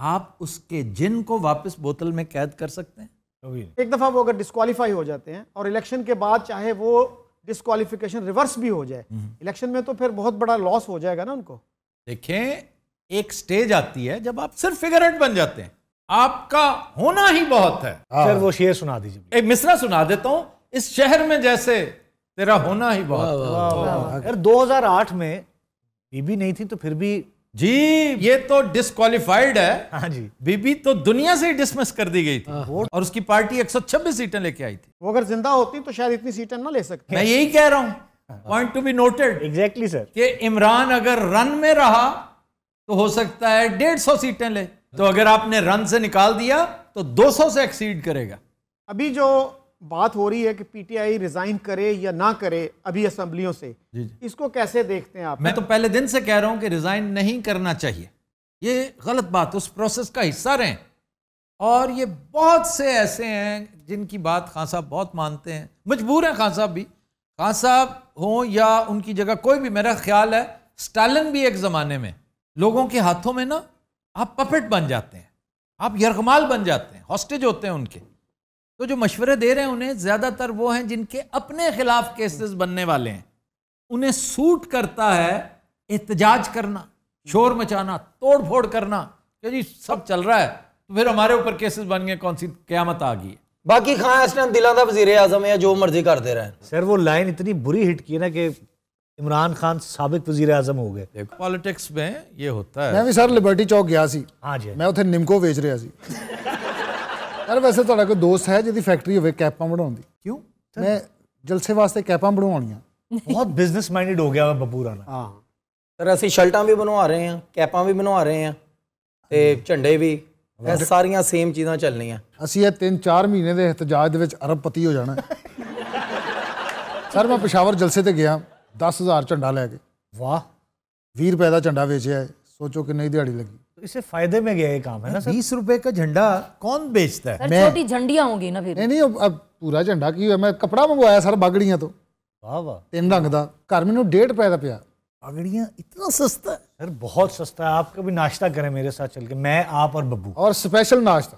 आप उसके जिन को वापस बोतल में कैद कर सकते हैं? एक दफ़ा वो अगर डिस्क्वालीफाई हो जाते हैं और इलेक्शन के बाद चाहे वो डिस्क्वालीफिकेशन रिवर्स भी हो जाए, इलेक्शन में तो फिर बहुत बड़ा लॉस हो जाएगा ना उनको। देखें एक स्टेज आती है जब आप सिर्फ फिगरहेड बन जाते हैं, आपका होना ही बहुत है। सर वो शेर सुना दीजिए, एक मिसरा सुना देता हूँ, इस शहर में जैसे तेरा होना ही बहुत। अगर दो हजार आठ में बीबी नहीं थी तो फिर भी जी ये तो डिस्क्वालीफाइड है। हाँ जी, बीबी तो दुनिया से ही डिसमिस कर दी गई थी और उसकी पार्टी एक सौ छब्बीस सीटें लेके आई थी। वो अगर जिंदा होती तो शायद इतनी सीटें ना ले सकती। मैं यही कह रहा हूँ, point to be noted. Exactly sir, कि इमरान अगर रन में रहा तो हो सकता है डेढ़ सौ सीटें ले, तो अगर आपने रन से निकाल दिया तो दो सौ से एक्सीड करेगा। अभी जो बात हो रही है कि पीटीआई रिजाइन करे या ना करे अभी असेंबलियों से, जी जी। इसको कैसे देखते हैं आप? मैं तो पहले दिन से कह रहा हूं कि रिजाइन नहीं करना चाहिए, ये गलत बात, उस प्रोसेस का हिस्सा रहें। और ये बहुत से ऐसे हैं जिनकी बात खान साहब बहुत मानते हैं, मजबूर हैं खान साहब भी, खान साहब हों या उनकी जगह कोई भी। मेरा ख्याल है स्टालिन भी एक ज़माने में लोगों के हाथों में ना आप पपेट बन जाते हैं, आप यरगमाल बन जाते हैं, हॉस्टेज होते हैं उनके। तो जो मशवरे दे रहे हैं उन्हें ज़्यादातर वो हैं जिनके अपने खिलाफ केसेस बनने वाले हैं। उन्हें सूट करता है एहतजाज करना, शोर मचाना, तोड़ फोड़ करना कि जी सब चल रहा है तो फिर हमारे ऊपर केसेस बन गए, कौन सी क़यामत आ गई है। बाकी खान इस टाइम दिलों का वज़ीर आज़म है, जो मर्जी कर दे रहे हैं। सर वो लाइन इतनी बुरी हिट की है ना कि इमरान खान साबिक वज़ीर आज़म हो गए। पॉलिटिक्स में ये होता है। मैं भी सर लिबर्टी चौक गया सी। हाँ जी, मैं उधर निमको बेच रहा सी। यार वैसे तो कोई दोस्त है जिसकी फैक्ट्री होवे कैपा बनाउंदी, क्यों मैं जलसे वास्ते कैपा बनवाणियां। बहुत बिजनेस माइंडेड हो गया बबूरा ना। हां सर असि शर्टां भी बनवा रहे हैं, कैपा भी बनवा रहे हैं ते झंडे भी, ये सारियां सेम चीज़ां चलनियां। असि ये तीन चार महीने दे एहतजाज दे विच अरबपति हो जाना। सर मैं पेशावर जलसे ते गया, दस हज़ार झंडा लैके, वाह बीस रुपए का झंडा बेचा है, सोचो कितनी दिहाड़ी लगी। तो इससे फायदे में गया ये काम है ना सर। बीस रुपए का झंडा कौन बेचता है? छोटी झंडियां होंगी ना फिर। नहीं नहीं, अब पूरा झंडा की मैं कपड़ा मंगवाया सर बागड़ियां तो, वाह वाह, तीन रंग का, घर मैनू डेढ़ रुपए का पिया। बागड़ियां इतना सस्ता है सर, बहुत सस्ता है। आप कभी नाश्ता करें मेरे साथ चल के, मैं आप और बब्बू, और स्पेशल नाश्ता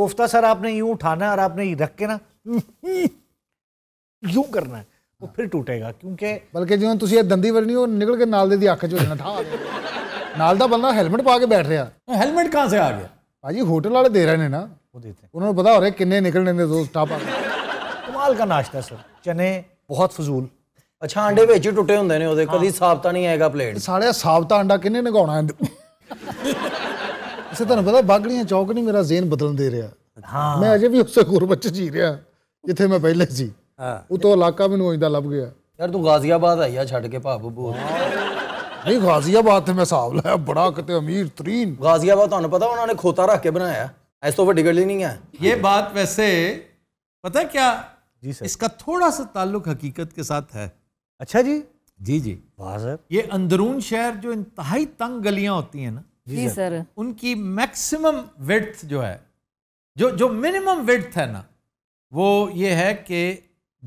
कोफ्ता सर आपने यूं उठाना और आपने रख के ना यूं करना है, वो फिर टूटेगा क्योंकि बल्कि जो तुम दंदी वरनी वो निकल के नाल दी अख च ठा। नाल दा बंदा हेलमेट पा के बैठ रहा, हेलमेट कहाँ से आ गया? भाजी होटल वाले दे रहे हैं ना, वो देते हैं, उन्होंने पता हो रहा है किन्ने निकलने ने दोस्त टापा। कमाल का नाश्ता सर, चने बहुत फजूल। अच्छा अंडे बेच ही टुटे होंगे ने ओदे, कभी साबता नहीं आएगा प्लेट। साढ़े साबता अंडा किन्ने नगाउणा है? इसे तुहानू पता बागड़ियां चौक नहीं मेरा जेहन बदलन दे रहा। मैं अजे भी उससे गुरबत जी रहा, जिथे मैं पहले सी वो तो इलाका मैनू इंदा लभ गया। यार तू गाजियाबाद आईया छड़ के भाव बोल नहीं गाजियाबाद ते मैं हिसाब लाया बड़ा किते अमीर तरीन गाजियाबाद तुहानू पता उन्होंने खोता रख के बनाया ऐस तो वड्डी गल नहीं है। ये बात वैसे पता है क्या जी सर इसका थोड़ा सा ताल्लुक हकीकत के साथ है। अच्छा जी जी जी वाह सर ये अंदरून शहर जो इंतहाई तंग गलियाँ होती हैं ना जी सर उनकी मैक्सिमम विड्थ जो है जो जो मिनिमम विड्थ है ना वो ये है कि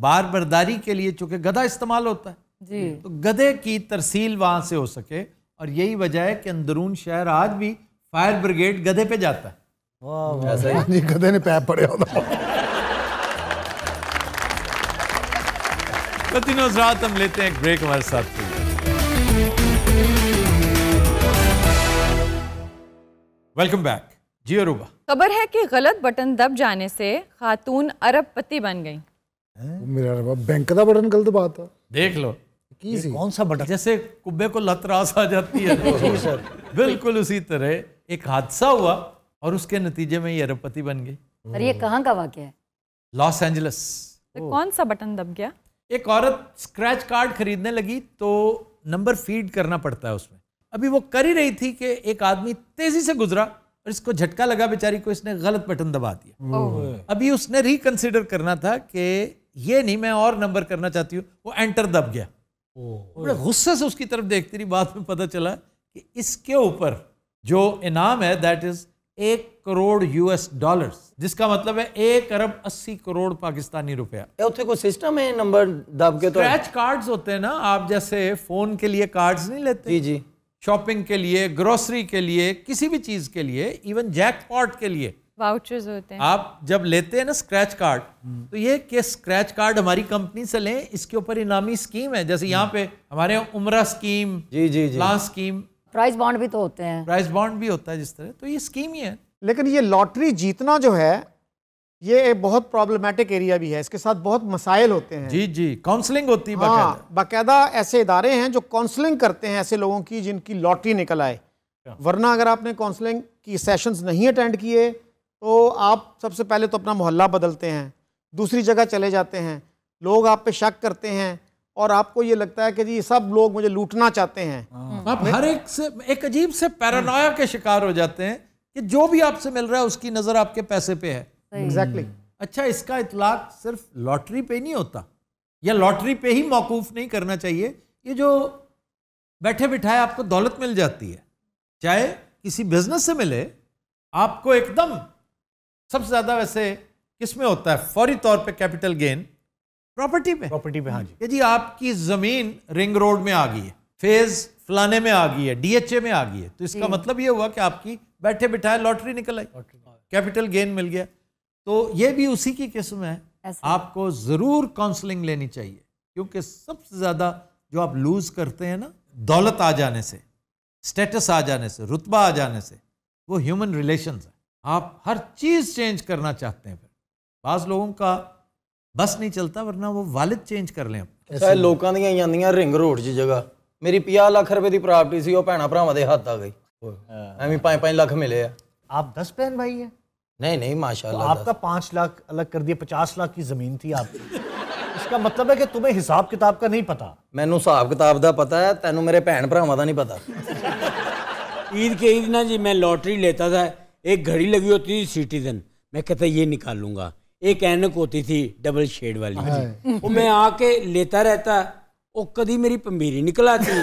बार बर्दारी के लिए चूँकि गधा इस्तेमाल होता है जी तो गधे की तरसील वहाँ से हो सके और यही वजह है कि अंदरून शहर आज भी फायर ब्रिगेड गधे पे जाता है। वाह गधे ने पैप पड़े तो तीनों रात हम लेते हैं एक ब्रेक हमारे साथ। वेलकम बैक जी अरूबा। खबर है कि गलत बटन दब जाने से खातून अरबपति बन गई। मेरा बैंक का बटन गलत बात है देख लो कौन सा बटन जैसे कुब्बे को लतरास आ जाती है सर बिल्कुल उसी तरह एक हादसा हुआ और उसके नतीजे में ये अरबपति बन गई। और ये कहाँ का वाकया है? Los Angeles. तो कौन सा बटन दब गया? एक औरत स्क्रैच कार्ड खरीदने लगी तो नंबर फीड करना पड़ता है उसमें अभी वो कर ही रही थी कि एक आदमी तेजी से गुजरा और इसको झटका लगा बेचारी को इसने गलत बटन दबा दिया। अभी उसने रिकंसिडर करना था कि ये नहीं मैं और नंबर करना चाहती हूँ वो एंटर दब गया। बड़े गुस्से से उसकी तरफ देखती रही बाद में पता चला कि इसके ऊपर जो इनाम है दैट इज एक करोड़ यूएस डॉलर्स जिसका मतलब है एक अरब अस्सी करोड़ पाकिस्तानी रुपया। कोई सिस्टम है नंबर दब के तो स्क्रैच कार्ड्स होते हैं ना आप जैसे फोन के लिए कार्ड्स नहीं लेते जी जी शॉपिंग के लिए ग्रोसरी के लिए किसी भी चीज के लिए इवन जैकपॉट के लिए वाउचर्स होते हैं। आप जब लेते हैं ना स्क्रैच कार्ड तो ये कि स्क्रैच कार्ड हमारी कंपनी से लें इसके ऊपर इनामी स्कीम है जैसे यहाँ पे हमारे उम्रा स्कीम जी जी जी लास्ट स्कीम प्राइस बॉन्ड भी तो होते हैं प्राइस बॉन्ड भी होता है जिस तरह तो ये स्कीम ही है। लेकिन ये लॉटरी जीतना जो है ये बहुत प्रॉब्लमेटिक एरिया भी है इसके साथ बहुत मसाइल होते हैं जी जी काउंसलिंग होती है हाँ, बाकायदा ऐसे इदारे हैं जो काउंसलिंग करते हैं ऐसे लोगों की जिनकी लॉटरी निकल आए वरना अगर आपने काउंसलिंग की सेशंस नहीं अटेंड किए तो आप सबसे पहले तो अपना मोहल्ला बदलते हैं दूसरी जगह चले जाते हैं लोग आप पे शक करते हैं और आपको ये लगता है कि जी सब लोग मुझे लूटना चाहते हैं। आप हर एक से एक अजीब से पैरानोया के शिकार हो जाते हैं कि जो भी आपसे मिल रहा है उसकी नज़र आपके पैसे पे है। Exactly exactly. अच्छा इसका इतलाक सिर्फ लॉटरी पे नहीं होता या लॉटरी पे ही मौकूफ नहीं करना चाहिए। ये जो बैठे बिठाए आपको दौलत मिल जाती है चाहे किसी बिजनेस से मिले आपको एकदम सबसे ज्यादा वैसे किस में होता है फौरी तौर पे कैपिटल गेन प्रॉपर्टी पे प्रॉपर्टी पे हाँ जी ये जी आपकी जमीन रिंग रोड में आ गई है फेज फलाने में आ गई है डीएचए में आ गई है तो इसका मतलब ये हुआ कि आपकी बैठे बिठाए लॉटरी निकल आई कैपिटल गेन मिल गया। तो ये भी उसी की किस्म है आपको ज़रूर काउंसलिंग लेनी चाहिए क्योंकि सबसे ज़्यादा जो आप लूज़ करते हैं ना दौलत आ जाने से स्टेटस आ जाने से रुतबा आ जाने से वो ह्यूमन रिलेशंस है। आप हर चीज़ चेंज करना चाहते हैं फिर बाज़ लोगों का बस नहीं चलता वरना वो वालिद चेंज कर लें। लोगों दी रिंग रोड जी जगह मेरी पचास लाख रुपए की प्रॉपर्टी सी भैन भरावां दे हथ आ गई एवें पाँच पाँच लाख मिले आ आप दस भैन भाई है नहीं नहीं माशाल्लाह तो आपका पाँच लाख अलग कर दिया पचास लाख की जमीन थी आपकी इसका मतलब है कि तुम्हें हिसाब किताब का नहीं पता। मैनू हिसाब किताब का पता है तेनू मेरे भैन भरावां का नहीं पता। ईद के ईद ना जी मैं लॉटरी लेता था एक घड़ी लगी होती थी सिटीजन मैं कहता ये निकालूंगा एक ऐनक होती थी डबल शेड वाली वो मैं आके लेता रहता वो कभी मेरी पंबीरी निकल आती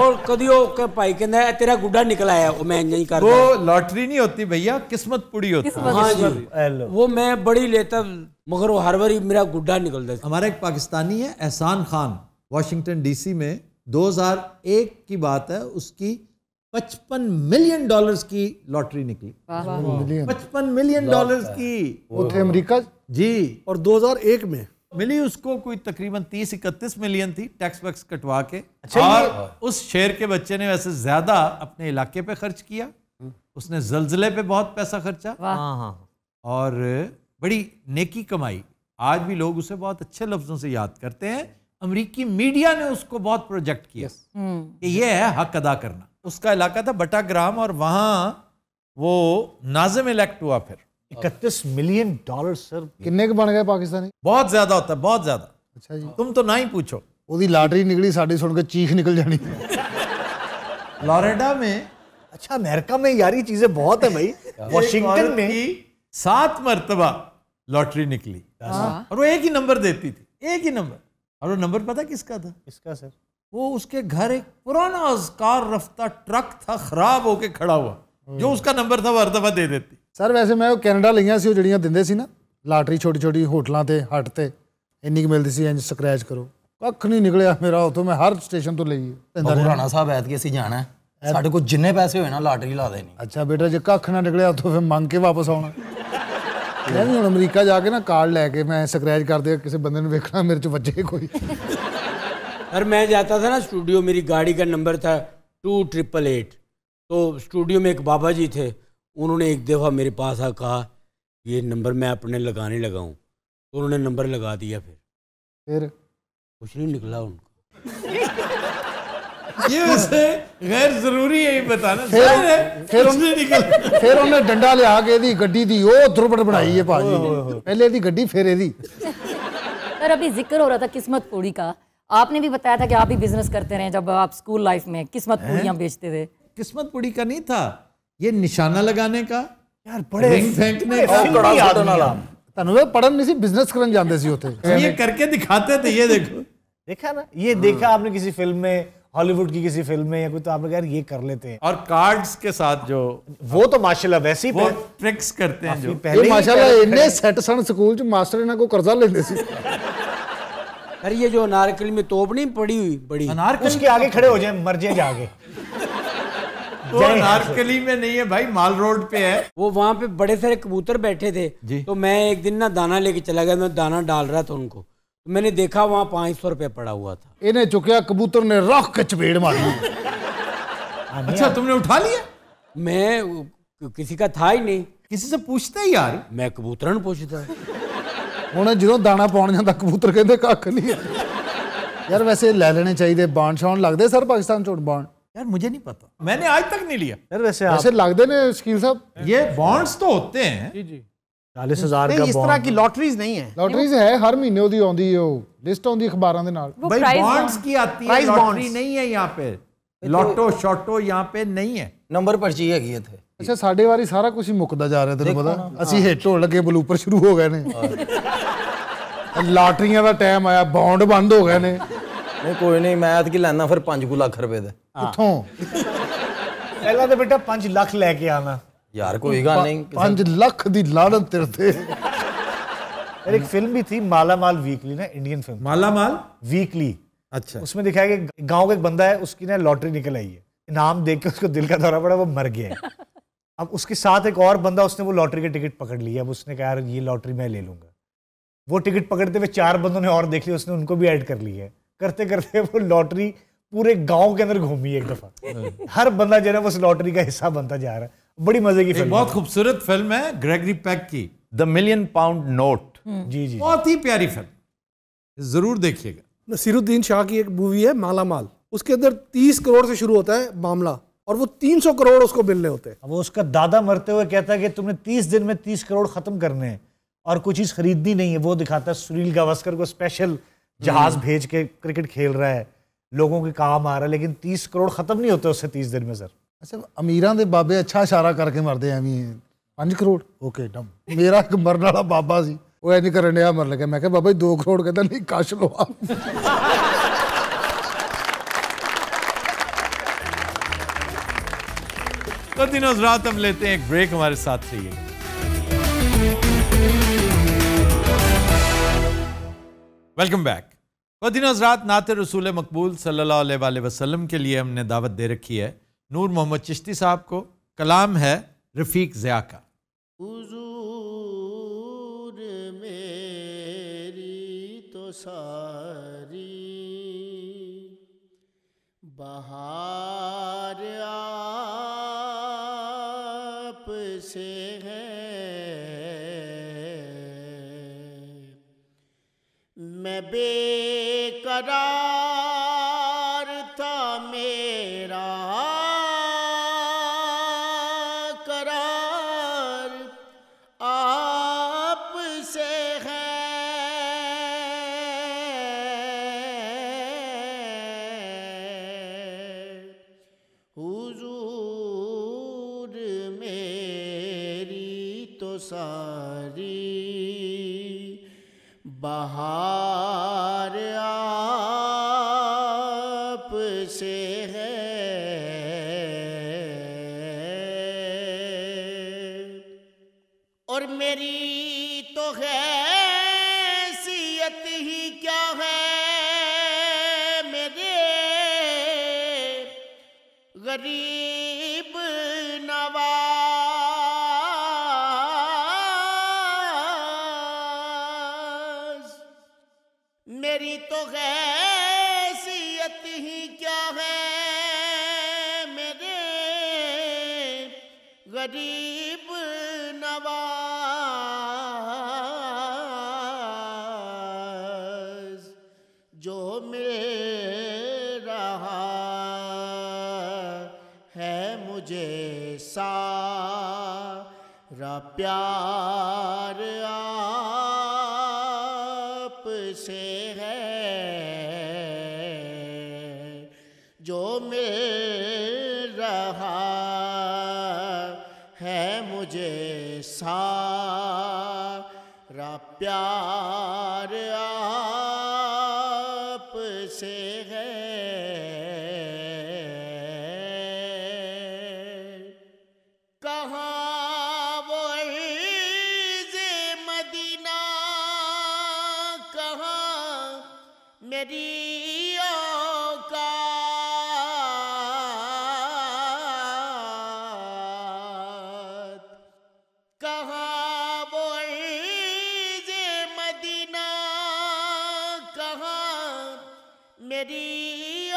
और कभी वो भाई कहना है तेरा गुड्डा निकल आया वो मैं नहीं करता वो लॉटरी नहीं होती भैया किस्मत पूरी होती है हाँ जी वो मैं बड़ी लेता मगर वो हर बारी मेरा गुड्डा निकलता। हमारा एक पाकिस्तानी है एहसान खान वाशिंगटन डीसी में दो हज़ार एक की बात है उसकी पचपन मिलियन डॉलर्स की लॉटरी निकली पचपन मिलियन डॉलर्स की वो थे अमेरिका जी और दो हज़ार एक में मिली उसको कोई तकरीबन तीस इकतीस मिलियन थी टैक्स वैक्स कटवा के अच्छा और उस शेर के बच्चे ने वैसे ज्यादा अपने इलाके पे खर्च किया उसने जलजले पे बहुत पैसा खर्चा हाँ और बड़ी नेकी कमाई। आज भी लोग उसे बहुत अच्छे लफ्जों से याद करते हैं अमेरिकी मीडिया ने उसको बहुत प्रोजेक्ट किया कि ये है हक अदा करना। उसका इलाका था बटाग्राम और वहाँ वो नाजिम इलेक्ट हुआ फिर इकतीस मिलियन डॉलर सर किन्ने के बन गए पाकिस्तानी? बहुत ज्यादा होता है, बहुत ज्यादा। अच्छा जी, तुम तो ना ही पूछो। उसकी लाटरी निकली साड़ी सुन के चीख निकल जानी फ्लोरिडा में। अच्छा, अमेरिका में यार ये चीजें बहुत है भाई। वाशिंगटन में सात मरतबा लॉटरी निकली और वो एक ही नंबर देती थी, एक ही नंबर। और वो नंबर पता किसका था? किसका सर? वो उसके घर एक पुराना अजकार रफ्ता ट्रक था, खराब होके खड़ा हुआ, जो उसका नंबर था वो हर दफा दे देती। सर वैसे मैं वो कैनेडा लिया सी, जड़ियाँ देंदे सी ना लाटरी, छोटी छोटी होटलों से हट से इन्नी की मिलती सी, इंज स्क्रैच करो कख नहीं निकलिया मेरा उतो। मैं हर स्टेशन तो लेइए राणा साहब ऐत के असीं जाना है, साडे कोल जिन्ने पैसे होए ना लाटरी ला देनी। अच्छा बेटा जे कख ना निकलिया तो फिर मंग के वापस आना। मैं भी हुण अमरीका जाके ना कार्ड लैके मैं स्क्रैच कर दे, किसी बंदे ने वेखना मेरे चो बचे कोई। सर मैं जाता था ना स्टूडियो, मेरी गाड़ी का नंबर था टू ट्रिपल एट। तो स्टूडियो में एक बाबा जी थे, उन्होंने एक दफ़ा मेरे पास आ कहा ये नंबर मैं अपने लगाने लगा हूँ, तो उन्होंने नंबर लगा दिया। फिर फिर कुछ नहीं निकला उनको। ये वैसे गैर ज़रूरी है ये बताना। फिर फिर निकल फिर उन्हें डंडा ले आके दी गड्डी दी, ओ त्रुपड़ बनाई है भाजी, पहले दी गड्डी फिर दी। सर अभी जिक्र हो रहा था किस्मत पूरी का, आपने भी बताया था कि आप भी बिजनेस करते रहे जब आप स्कूल लाइफ में, किस्मत पूड़ियाँ बेचते थे। किस्मत पूड़ी का नहीं था ये, निशाना लगाने का यार, बड़े रिंग फेंकने का। तनु पढ़न नहीं सी, बिजनेस करन जाते सी होते, ये करके दिखाते थे। ये देखो देखा ना, ये देखा आपने किसी फिल्म में, हॉलीवुड की किसी फिल्म में या कोई, तो आपने कहा ये कर लेते हैं। और कार्ड्स के साथ जो वो तो माशाल्लाह वैसे ही ट्रिक्स करते हैं जो पहले माशाल्लाह इतने सेट सन स्कूल जो मास्टर इन्हां को कर्जा लेंदे सी। अरे ये जो अनारकली में तोप नहीं पड़ी हुई बड़ी, अनारकली के आगे खड़े हो जाए मर जाए जाके। तो नारकली में नहीं है भाई, माल रोड पे है वो। वहाँ पे बड़े सारे कबूतर बैठे थे, तो मैं एक दिन ना दाना लेके चला गया, मैं दाना डाल रहा था उनको, तो मैंने देखा वहाँ पाँच सौ रुपया पड़ा हुआ था। इन्हें चुकिया कबूतर ने रख के चपेट मारी। अच्छा तुमने उठा लिया? मैं किसी का था ही नहीं, किसी से पूछता ही यार, मैं कबूतर ने पूछता उन्हें जो दाना पाने जाता कबूतर कहते कख नहीं यार। वैसे लै लेने चाहिए, बाण शाण लगते सर पाकिस्तान चोट बाण? यार मुझे नहीं पता, मैंने आज तक नहीं लिया। यार वैसे वैसे लगते ने शकील साहब ये बॉन्ड्स तो होते हैं जी जी, चालीस हजार का बॉन्ड। इस तरह की लॉटरीज नहीं है, लॉटरीज है हर महीने ओदी आंदी है, लिस्ट आंदी अखबारों के नाल। भाई बॉन्ड्स की आती है, लॉटरी नहीं है यहाँ पे, लॉटो शॉटो यहाँ पे नहीं है, नंबर पर्ची है। अच्छा साढ़े बारी सारा कुछ ही मुकदा जा रहा, तेन पता असि हिट हो लगे, बलूपर शुरू हो गए ने, लॉटरियां का टाइम आया, बॉन्ड बंद हो गए ने। नहीं कोई नहीं, मैं आज की लाना फिर पांच को लाख रुपए दे किथों पहला तो बेटा पांच लाख लेके आना यार, कोई गल नहीं पांच लाख दी लानत तेरे ते। एक फिल्म भी थी माला माल वीकली ना, Indian film Malamaal Weekly. अच्छा उसमें दिखाया कि गांव का एक बंदा है, उसकी ना लॉटरी निकल आई है, इनाम देख के उसको दिल का दौरा पड़ा, वो मर गया। अब उसके साथ एक और बंदा, उसने वो लॉटरी की टिकट पकड़ ली। अब उसने कहा यार ये लॉटरी मैं ले लूंगा, वो टिकट पकड़ते हुए चार बंदों ने और देख लिया, उसने उनको भी ऐड कर लिया है। करते करते वो लॉटरी पूरे गांव के अंदर घूमी एक दफा, हर बंदा जो है उस लॉटरी का हिस्सा बनता जा रहा है। बड़ी मजे की फिल्म, बहुत खूबसूरत फिल्म है ग्रेगरी पैक की, द मिलियन पाउंड नोट। जी जी बहुत ही प्यारी फिल्म, जरूर देखिएगा। नसीरुद्दीन शाह की एक मूवी है माला माल, उसके अंदर तीस करोड़ से शुरू होता है मामला और वो तीन सौ करोड़ उसको मिलने होते हैं। वो उसका दादा मरते हुए कहता है कि तुमने तीस दिन में तीस करोड़ खत्म करने हैं और कुछ चीज खरीदनी नहीं है। वो दिखाता है सुनील गावस्कर को स्पेशल जहाज भेज के, क्रिकेट खेल रहा है, लोगों के काम आ रहा है, लेकिन तीस करोड़ खत्म नहीं होते उससे तीस दिन में सर। अच्छा अमीरां दे बाबे अच्छा इशारा करके मरते हैं, अमीर पांच करोड़ ओके डम। मेरा एक मरने वाला बाबा सी, वो ऐ नहीं करन दिया, मर लगे मैं कहा बाबा जी दो करोड़, कहता नहीं कश लो आप। तो दिनों रात हम लेते हैं एक ब्रेक, हमारे साथ रहिए। Welcome back. बदिन हज़रात, नात रसूल मकबूल सल्लल्लाहु अलैहि वसल्लम के लिए हमने दावत दे रखी है नूर मोहम्मद चिश्ती साहब को। कलाम है रफ़ीक ज़िया का। हुजूर मेरी तो सारी बहार आप से है, मैं बेकरार था मेरा करार आ सारी बहार आप से है, और मेरी तो हैसियत ही क्या है मेरे गरीब नवाज। मेरी तो हैसियत ही क्या है मेरे गरीब नवाज, जो मिल रहा है मुझे सारा प्यार आप से है, जो मिल रहा है मुझे सारा प्यार आप से है। कहाँ मेरी औकात, कहाँ वो इज़े मदीना, कहाँ मेरी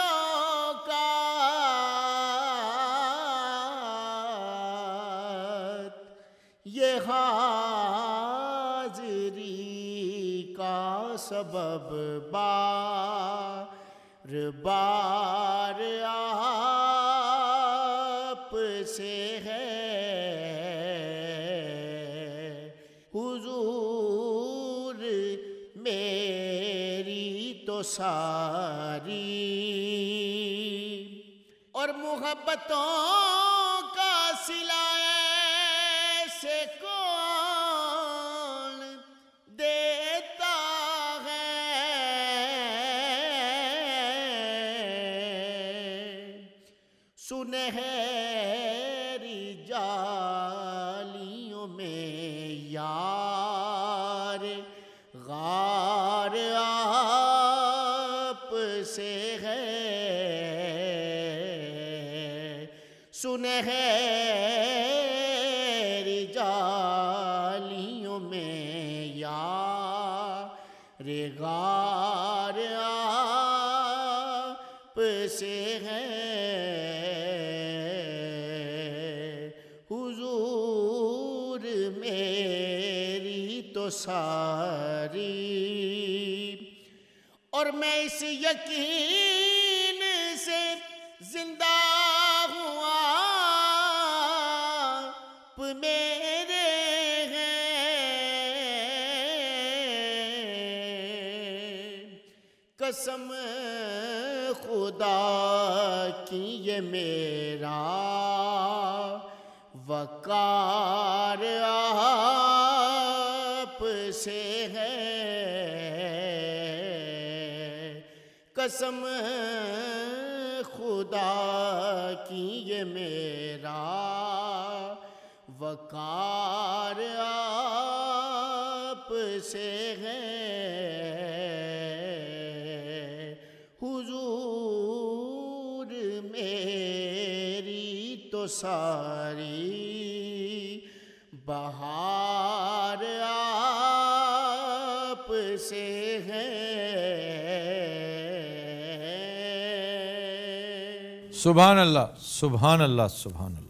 औकात। ये हाज़री का सबब बार बार आप से है हुजूर, मेरी तो सारी और मोहब्बतों का सिला से कौन दे सुनहरी जालियों में यार गार आप से है। सुनहरी जालियों में यार गार आप से है, सारी और मैं इस यकीन से जिंदा हुआ आप मेरे हैं। कसम खुदा की ये मेरा वकार से है, कसम खुदा की ये मेरा वकार आप से है। हुजूर मेरी तो सारी बहार आप से है। सुभान अल्लाह, सुभान अल्लाह, सुभान अल्लाह।